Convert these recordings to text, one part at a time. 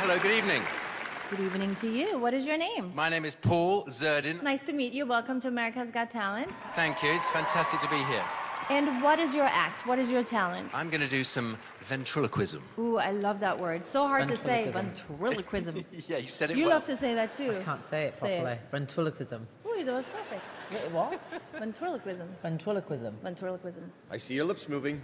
Hello, good evening. Good evening to you. What is your name? My name is Paul Zerdin. Nice to meet you. Welcome to America's Got Talent. Thank you. It's fantastic to be here. And what is your act? What is your talent? I'm going to do some ventriloquism. Ooh, I love that word. So hard to say. Ventriloquism. Yeah, you said it well. You love to say that, too. I can't say it properly. Ventriloquism. Ooh, that was perfect. It was? Ventriloquism. Ventriloquism. Ventriloquism. I see your lips moving.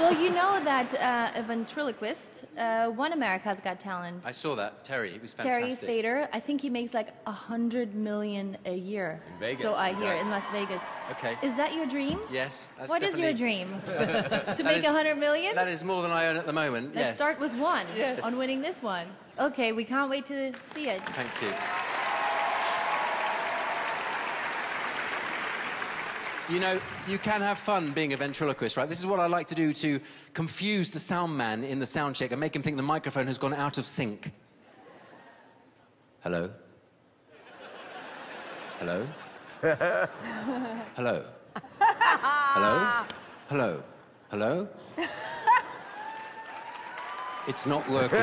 Well, you know that a ventriloquist won America's Got Talent. I saw that. Terry, it was fantastic. Terry Fator. I think he makes like $100 million a year. In Vegas. So I hear, in Las Vegas. Okay. Is that your dream? Yes. That's what is your dream? To make $100 million? That is more than I own at the moment. Let's start with one. Yes. On winning this one. Okay. We can't wait to see it. Thank you. You know, you can have fun being a ventriloquist, right? This is what I like to do to confuse the sound man in the sound check and make him think the microphone has gone out of sync. Hello? Hello? Hello? Hello? Hello? Hello? It's not working.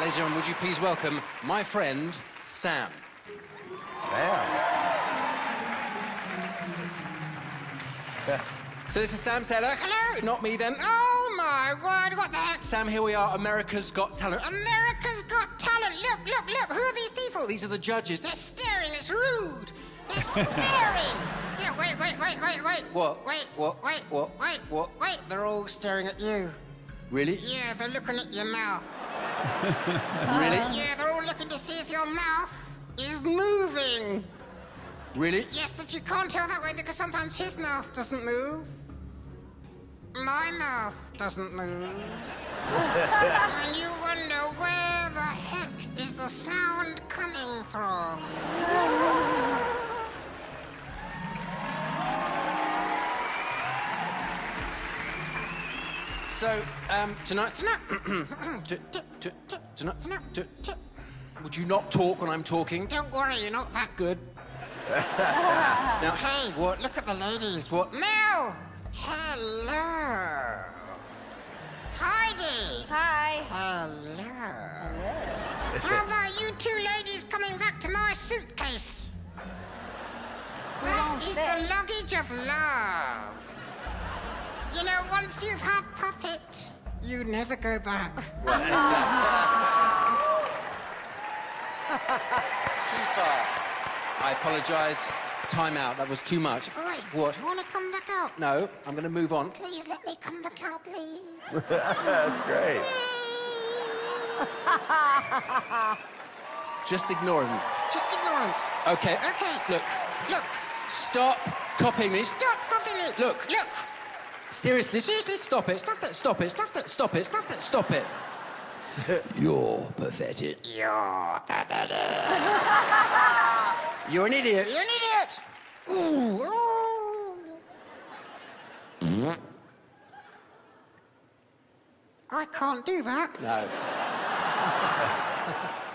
Ladies and gentlemen, would you please welcome my friend, Sam. Sam? So this is Sam Seller. Hello! Not me then. Oh my word, what the heck? Sam, here we are, America's Got Talent. America's Got Talent! Look, look, look! Who are these people? These are the judges. They're staring, it's rude! They're staring! Yeah, wait, wait, wait, wait, wait. What? Wait, what? Wait, what? Wait, what? Wait, they're all staring at you. Really? Yeah, they're looking at your mouth. Really? Yeah, they're all looking to see if your mouth is moving. Really? Yes, but you can't tell that way because sometimes his mouth doesn't move. My mouth doesn't move. And you wonder where the heck is the sound coming from. So, tonight, would you not talk when I'm talking? Don't worry, you're not that good. Now, hey, what? Look at the ladies. What? Mel! Hello. Heidi. Hi. Hello. Hello. How about you two ladies coming back to my suitcase? That is the luggage of love. You know, once you've had puppet, you never go back. Well, too far. I apologise. Time out. That was too much. Wait, what? Do you want to come back out? No, I'm going to move on. Please let me come back out, please. That's great. Just ignore him. Just ignore him. Okay. Okay. Look. Look. Stop copying me. Stop copying me. Look. Look. Seriously. Seriously. Stop it. Stop it. Stop it. Stop it. Stop it. Stop it. Stop it. You're pathetic. You're pathetic. You're an idiot. You're an idiot. Ooh, ooh. I can't do that. No.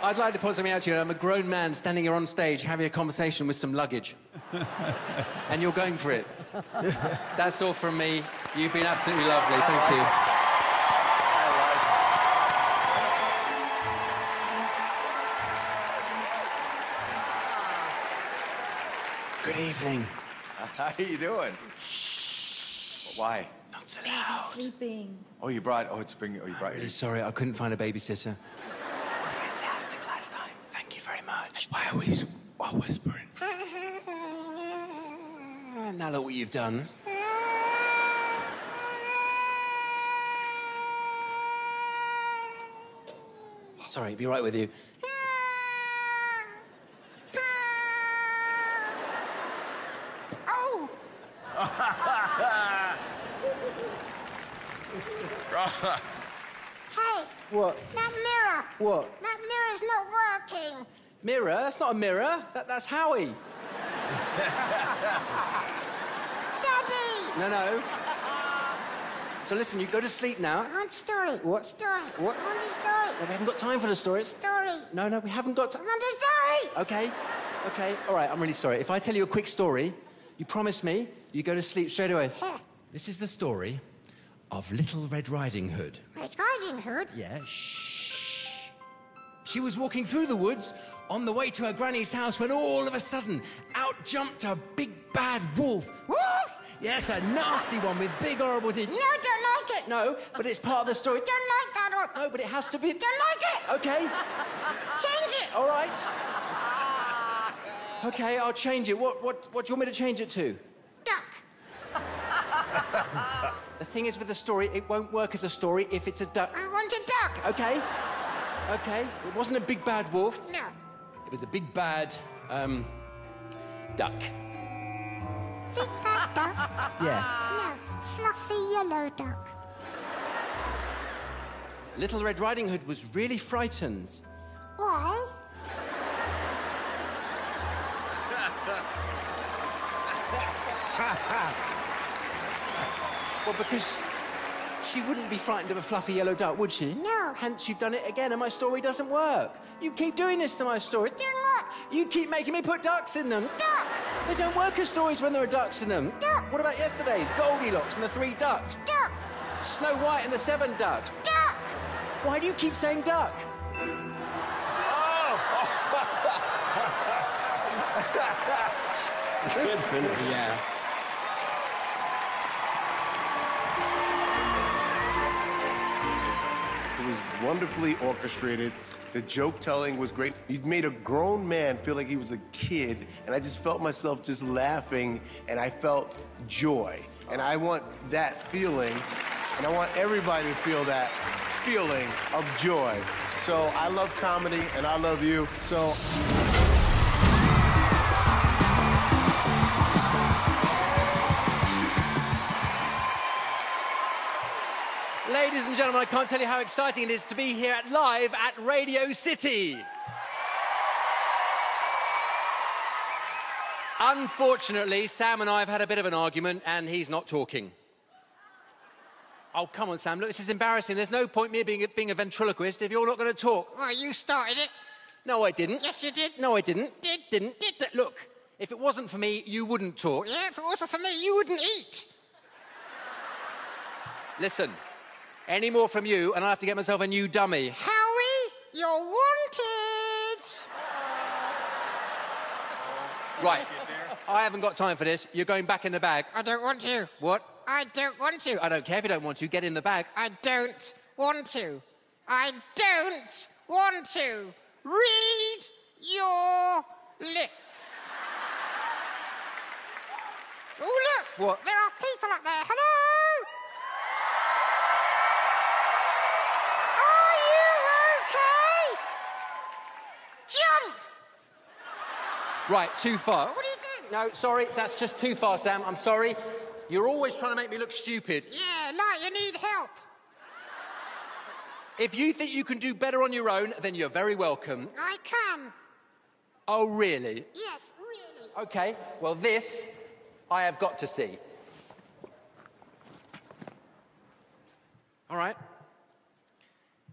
I'd like to point something out to you. I'm a grown man standing here on stage having a conversation with some luggage. And you're going for it. That's all from me. You've been absolutely lovely. Thank you. Good evening. How you doing? Shh. Why? Not so loud. Baby's sleeping. Oh, you brought... Oh, it's been... Oh, you brought... I'm really sorry, I couldn't find a babysitter. You were fantastic last time. Thank you very much. Why are we all whispering? Now look what you've done. Sorry, it'll be right with you. Hey! What? That mirror! What? That mirror's not working! Mirror? That's not a mirror. That's Howie. Daddy! No, no. So listen, you go to sleep now. One story. What? Story. What? One story. No, we haven't got time for the story. Story. No, no, we haven't got time. One story! Okay. Okay. All right, I'm really sorry. If I tell you a quick story, you promise me you go to sleep straight away. This is the story of Little Red Riding Hood. Red Riding Hood? Yeah, shh. She was walking through the woods on the way to her granny's house when all of a sudden out jumped a big bad wolf. Wolf? Yes, a nasty one with big horrible teeth. No, don't like it. No, but it's part of the story. Don't like that. No, but it has to be. Don't like it. Okay. Change it. All right. Okay, I'll change it. What do you want me to change it to? Duck. The thing is with the story, it won't work as a story if it's a duck. I want a duck. Okay. Okay. It wasn't a big bad wolf. No. It was a big bad duck. Big bad duck? Yeah. No, fluffy yellow duck. Little Red Riding Hood was really frightened. Why? Well, because she wouldn't be frightened of a fluffy yellow duck, would she? No. Hence, you've done it again, and my story doesn't work. You keep doing this to my story. You keep making me put ducks in them. Duck! They don't work as stories when there are ducks in them. Duck! What about yesterday's? Goldilocks and the 3 ducks. Duck! Snow White and the 7 ducks. Duck! Why do you keep saying duck? Oh! Good finish. Yeah. It was wonderfully orchestrated. The joke telling was great. You'd made a grown man feel like he was a kid, and I just felt myself just laughing, and I felt joy. And I want that feeling, and I want everybody to feel that feeling of joy. So I love comedy, and I love you, so... Ladies and gentlemen, I can't tell you how exciting it is to be here live at Radio City. Unfortunately, Sam and I have had a bit of an argument and he's not talking. Oh, come on, Sam. Look, this is embarrassing. There's no point me being a ventriloquist if you're not going to talk. Well, you started it. No, I didn't. Yes, you did. No, I didn't. Did. Look, if it wasn't for me, you wouldn't talk. Yeah, if it wasn't for me, you wouldn't eat. Listen. Any more from you, and I have to get myself a new dummy. Howie, you're wanted! Right, I haven't got time for this. You're going back in the bag. I don't want to. What? I don't want to. I don't care if you don't want to. Get in the bag. I don't want to. I don't want to. Read your lips. Oh, look! What? There are people up there. Hello! Jump! Right, too far. What are you doing? No, sorry, that's just too far, Sam. I'm sorry. You're always trying to make me look stupid. Yeah, like you need help. If you think you can do better on your own, then you're very welcome. I can. Oh, really? Yes, really. OK, well, this I have got to see. All right.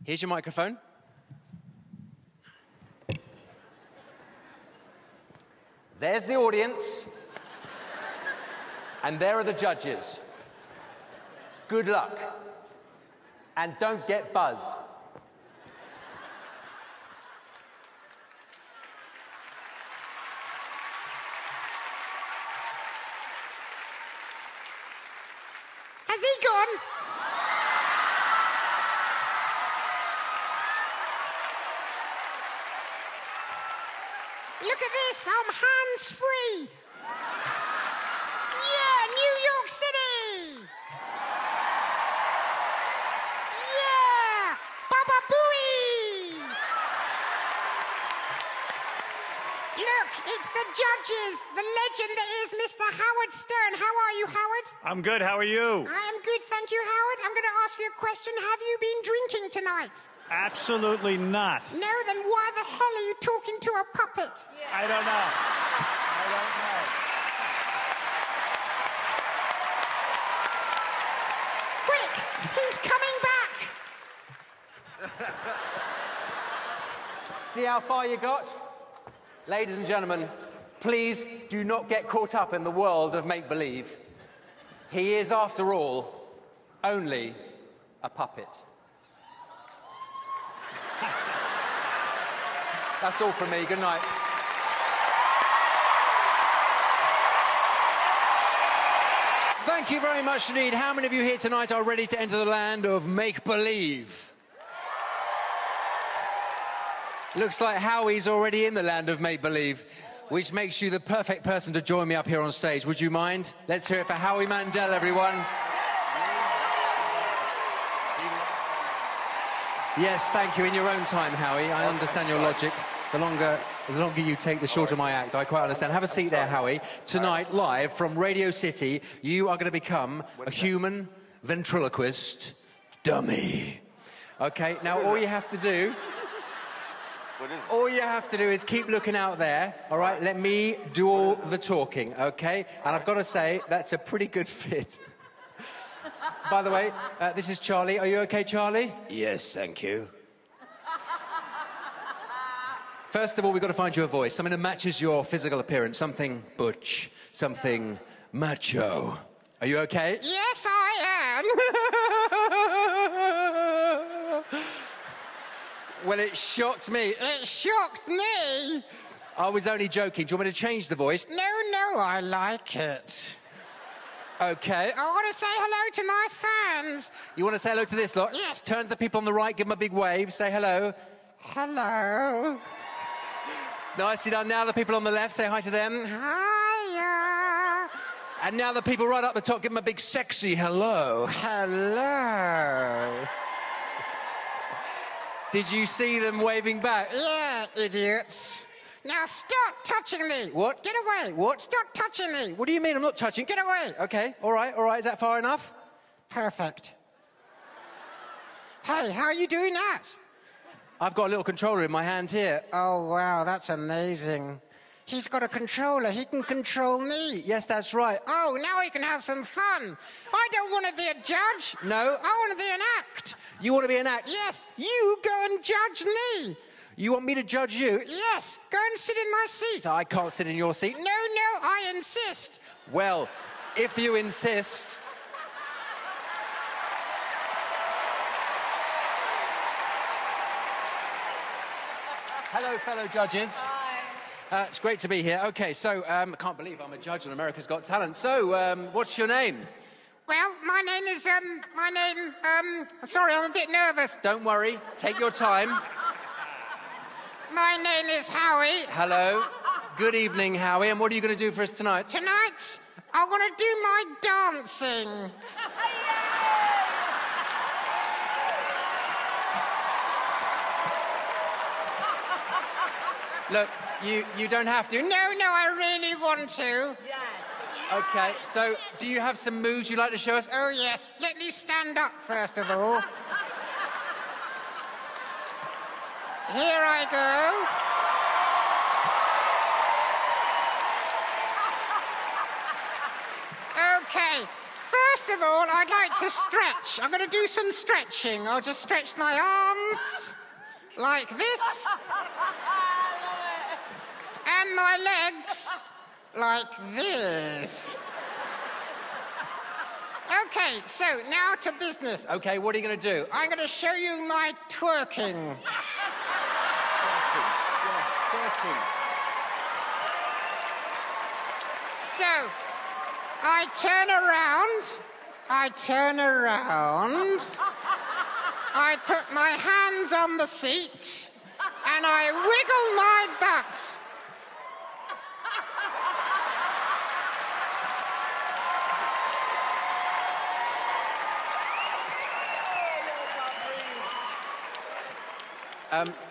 Here's your microphone. There's the audience, and there are the judges. Good luck, and don't get buzzed. Has he gone? Look at this, I'm hands-free. Yeah, New York City. Yeah, Baba Booey. Look, it's the judges, the legend that is Mr. Howard Stern. How are you, Howard? I'm good, how are you? I am good, thank you, Howard. I'm going to ask you a question. Have you been drinking tonight? Absolutely not. No, then why the hell are you talking to a puppet? Yeah. I don't know. I don't know. Quick, he's coming back. See how far you got? Ladies and gentlemen, please do not get caught up in the world of make-believe. He is, after all, only a puppet. That's all from me. Good night. Thank you very much indeed. How many of you here tonight are ready to enter the land of make-believe? Looks like Howie's already in the land of make-believe, which makes you the perfect person to join me up here on stage. Would you mind? Let's hear it for Howie Mandel, everyone. Yes, thank you. In your own time, Howie. I understand your logic. The longer you take, the shorter my act. I quite understand. Have a seat there, Howie. Tonight, live from Radio City, you are going to become a human ventriloquist dummy. Okay, now all you have to do... All you have to do is keep looking out there, all right? Let me do all the talking, okay? And I've got to say, that's a pretty good fit. By the way, this is Charlie. Are you okay, Charlie? Yes, thank you. First of all, we've got to find you a voice, something that matches your physical appearance, something butch, something macho. Are you okay? Yes, I am. Well, it shocked me. It shocked me! I was only joking. Do you want me to change the voice? No, no, I like it. Okay. I want to say hello to my fans. You want to say hello to this lot? Yes. Turn to the people on the right, give them a big wave, say hello. Hello. Nicely done. Now the people on the left, say hi to them. Hiya. And now the people right up the top, give them a big sexy hello. Hello. Did you see them waving back? Yeah, idiots. Now stop touching me. What? Get away. What? Stop touching me. What do you mean I'm not touching? Get away. Okay, all right, all right. Is that far enough? Perfect. Hey, how are you doing that? I've got a little controller in my hand here. Oh, wow, that's amazing. He's got a controller. He can control me. Yes, that's right. Oh, now he can have some fun. I don't want to be a judge. No. I want to be an act. You want to be an act? Yes. You go and judge me. You want me to judge you? Yes. Go and sit in my seat. I can't sit in your seat. No, no, I insist. Well, if you insist... Hello, fellow judges. Hi. It's great to be here. Okay, so I can't believe I'm a judge on America's Got Talent. So, what's your name? Well, my name is, sorry, I'm a bit nervous. Don't worry. Take your time. My name is Howie. Hello. Good evening, Howie. And what are you going to do for us tonight? Tonight, I want to do my dancing. Look, you don't have to. No, no, I really want to. Yes. OK, so do you have some moves you'd like to show us? Oh, yes. Let me stand up, first of all. Here I go. OK, first of all, I'd like to stretch. I'm going to do some stretching. I'll just stretch my arms like this. And my legs like this. Okay, so now to business. Okay, what are you going to do? I'm going to show you my twerking. Twerking. So, I turn around, I put my hands on the seat, and I wiggle my butt.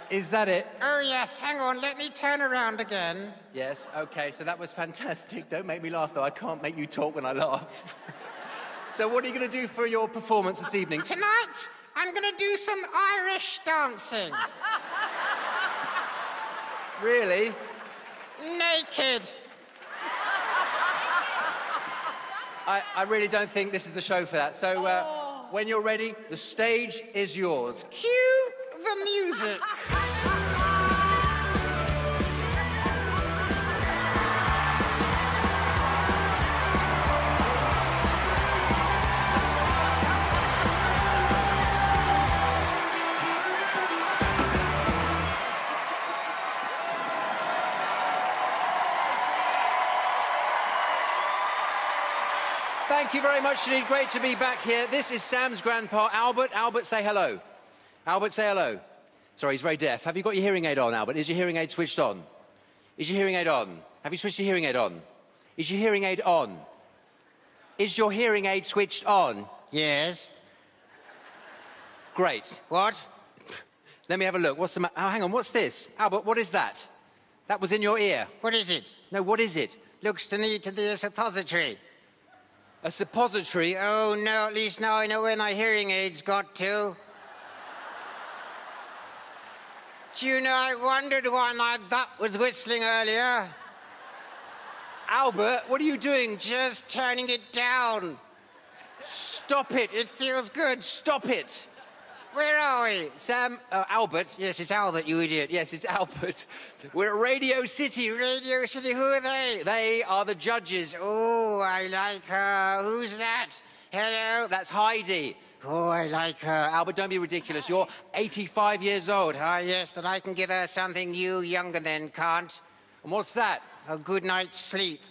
Is that it? Oh, yes. Hang on. Let me turn around again. Yes. OK, so that was fantastic. Don't make me laugh, though. I can't make you talk when I laugh. So what are you going to do for your performance this evening? Tonight, I'm going to do some Irish dancing. Really? Naked. I really don't think this is the show for that. So when you're ready, the stage is yours. Cue the music. Thank you very much, Janine. Great to be back here. This is Sam's grandpa, Albert. Albert, say hello. Albert, say hello. Sorry, he's very deaf. Have you got your hearing aid on, Albert? Is your hearing aid switched on? Is your hearing aid on? Have you switched your hearing aid on? Is your hearing aid on? Is your hearing aid switched on? Yes. Great. What? Let me have a look. What's the matter? Oh, hang on. What's this? Albert, what is that? That was in your ear. What is it? No, what is it? Looks to me to be a suppository. A suppository? Oh, no, at least now I know where my hearing aids got to. Do you know, I wondered why my butt was whistling earlier. Albert, what are you doing? Just turning it down. Stop it. It feels good. Stop it. Where are we? Sam, Albert. Yes, it's Albert, you idiot. Yes, it's Albert. We're at Radio City. Radio City, who are they? They are the judges. Oh, I like her. Who's that? Hello? That's Heidi. Oh, I like her. Albert, don't be ridiculous. You're 85 years old. Ah, yes, then I can give her something you younger than can't. And what's that? A good night's sleep.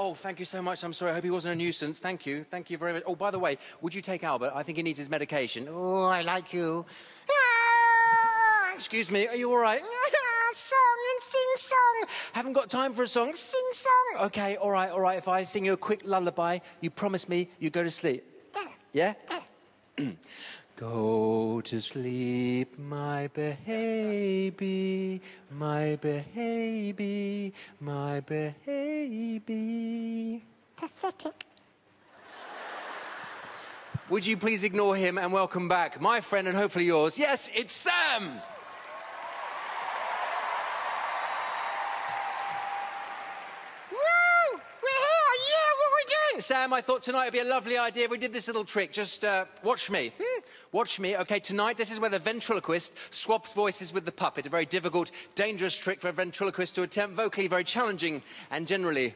Oh, thank you so much. I'm sorry. I hope he wasn't a nuisance. Thank you. Thank you very much. Oh, by the way, would you take Albert? I think he needs his medication. Oh, I like you. Excuse me. Are you all right? Song and sing song. Haven't got time for a song. Sing song. Okay, all right, all right. If I sing you a quick lullaby, you promise me you go to sleep. Yeah? Go to sleep, my baby, my baby. Pathetic. Would you please ignore him and welcome back my friend and hopefully yours. Yes, it's Sam! Sam, I thought tonight would be a lovely idea if we did this little trick. Just watch me. Watch me. Okay, tonight, this is where the ventriloquist swaps voices with the puppet. A very difficult, dangerous trick for a ventriloquist to attempt vocally, very challenging and generally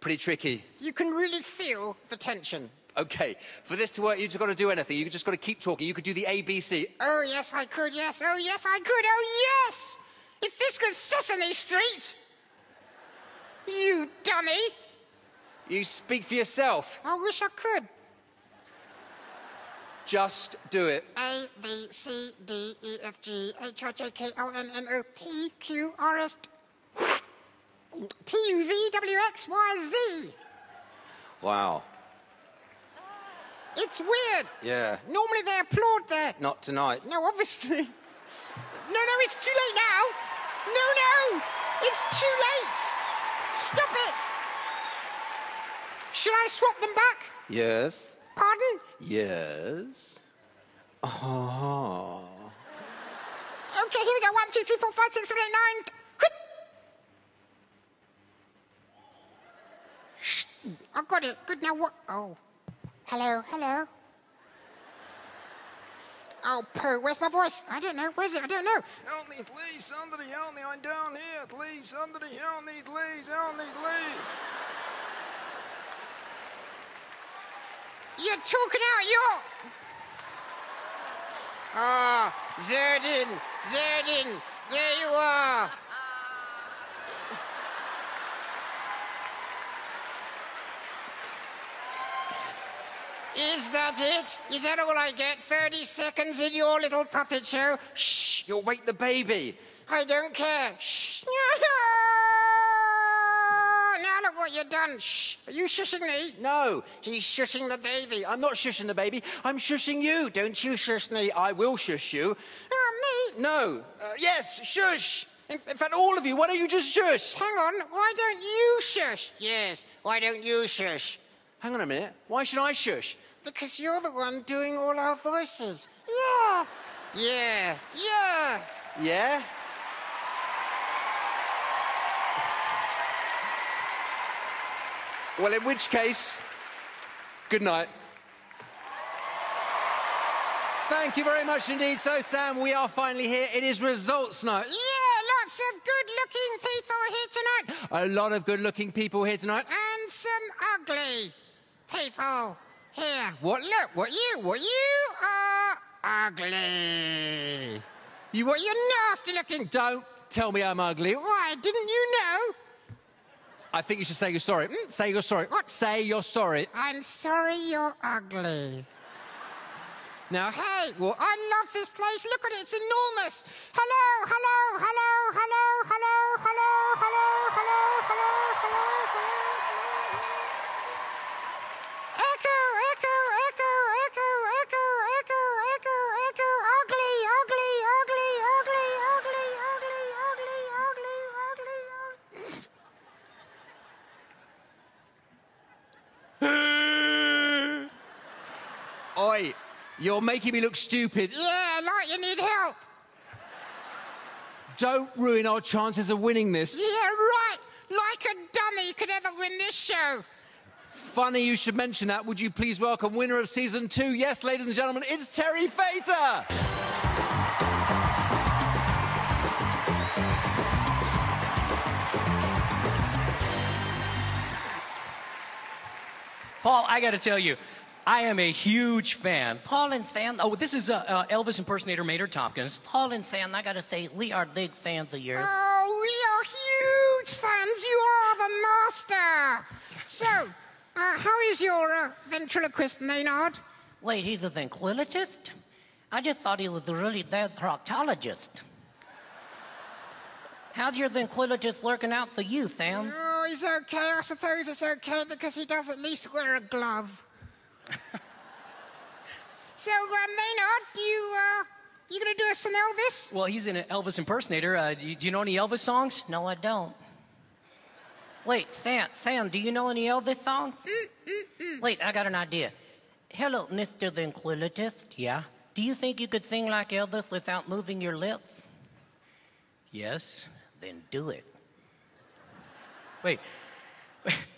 pretty tricky. You can really feel the tension. Okay, for this to work, you've just got to do anything. You've just got to keep talking. You could do the ABC. Oh, yes, I could, yes. Oh, yes, I could. Oh, yes! If this was Sesame Street! You dummy! You speak for yourself. I wish I could. Just do it. A, B, C, D, E, F, G, H, I, J, K, L, N, N, O, P, Q, R, S, T, U, V, W, X, Y, Z. Wow. It's weird. Yeah. Normally they applaud there. Not tonight. No, obviously. No, it's too late now. No, it's too late. Stop it. Should I swap them back? Yes. Pardon? Yes. Oh. Okay, here we go. 1, 2, 3, 4, 5, 6, 7, 8, 9. Shh. I got it. Good. Now what? Oh. Hello. Hello. Oh, poo. Where's my voice? I don't know. Where is it? I don't know. Please, somebody help me. I'm down here. Please, somebody help me. Please, help me. Please. You're talking out your... Ah, Zerdin, Zerdin, there you are. Is that it? Is that all I get? 30 seconds in your little puppet show? Shh, you'll wake the baby. I don't care. Shh. Now look what you've done. Shh. Are you shushing me? No. He's shushing the baby. I'm not shushing the baby. I'm shushing you. Don't you shush me. I will shush you. Me? No. Yes, shush. In fact, all of you. Why don't you just shush? Hang on. Why don't you shush? Yes. Why don't you shush? Hang on a minute. Why should I shush? Because you're the one doing all our voices. Yeah. Yeah. Yeah. Yeah? Well, in which case, good night. Thank you very much indeed. So, Sam, we are finally here. It is results night. Yeah, lots of good-looking people here tonight. A lot of good-looking people here tonight. And some ugly people here. What? Look, what you are ugly. You're nasty-looking. Don't tell me I'm ugly. Why, didn't you know? I think you should say you're sorry. Say you're sorry. Say you're sorry. I'm sorry you're ugly. Now, hey, well, I love this place. Look at it. It's enormous. Hello, hello, hello, hello, hello, hello, hello, hello, hello, hello, hello. Echo, echo, echo, echo, echo, echo, echo, echo. Ugly, ugly, ugly, ugly, ugly, ugly, ugly, ugly, ugly, ugly. Oi. You're making me look stupid. Yeah, like you need help. Don't ruin our chances of winning this. Yeah, right. Like a dummy could ever win this show. Funny you should mention that. Would you please welcome winner of season 2? Yes, ladies and gentlemen, it's Terry Fator. Paul, I got to tell you, I am a huge fan. Oh, this is Elvis impersonator Maynard Tompkins. I gotta say, we are big fans of yours. Oh, we are huge fans. You are the master. So, how is your ventriloquist, Maynard? Wait, he's a ventriloquist? I just thought he was a really bad proctologist. How's your ventriloquist working out for you, Sam? Oh, he's okay. I suppose it's okay because he does at least wear a glove. So, Maynard, you gonna do us some Elvis? Well, he's an Elvis impersonator. Do you know any Elvis songs? No, I don't. Wait, Sam, do you know any Elvis songs? Wait, I got an idea. Hello, Mr. Ventriloquist. Yeah? Do you think you could sing like Elvis without moving your lips? Yes, then do it. Wait.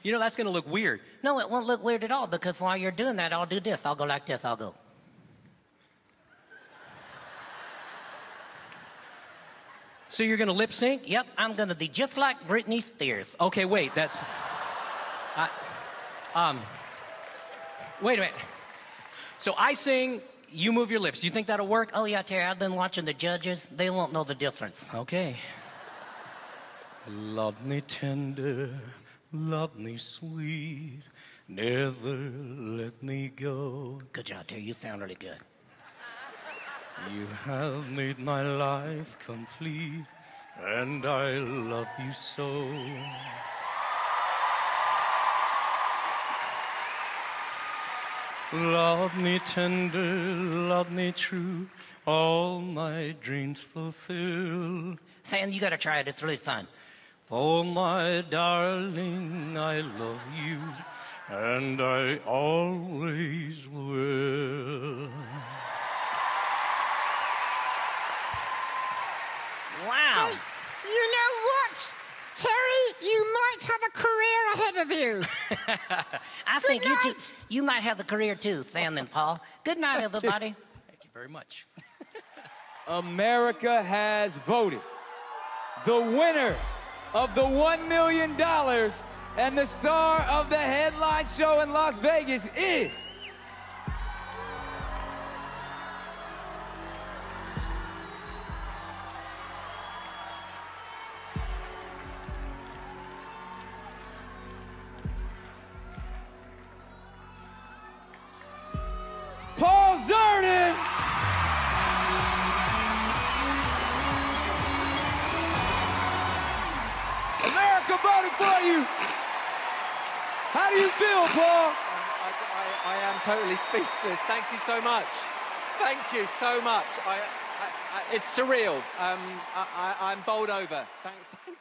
You know, that's going to look weird. No, it won't look weird at all, because while you're doing that, I'll do this. I'll go like this. I'll go. So you're going to lip sync? Yep, I'm going to be just like Britney Spears. Okay, wait, that's... Wait a minute. So I sing, you move your lips. Do you think that'll work? Oh, yeah, Terry, I've been watching the judges. They won't know the difference. Okay. Love me tender... Love me sweet, never let me go. Good job, Terry. You sound really good. You have made my life complete, and I love you so. Love me tender, love me true, all my dreams fulfill. Sam, you gotta try it. It's really fun. Oh, my darling, I love you, and I always will. Wow. Hey, you know what? Terry, you might have a career ahead of you. I think you might have the career too, Sam and Paul. Good night, everybody. Thank you very much. America has voted. The winner of the $1 million and the star of the headline show in Las Vegas is... Paul Zerdin! America voted for you. How do you feel, Paul? I am totally speechless. Thank you so much. Thank you so much. It's surreal. I'm bowled over. Thank you.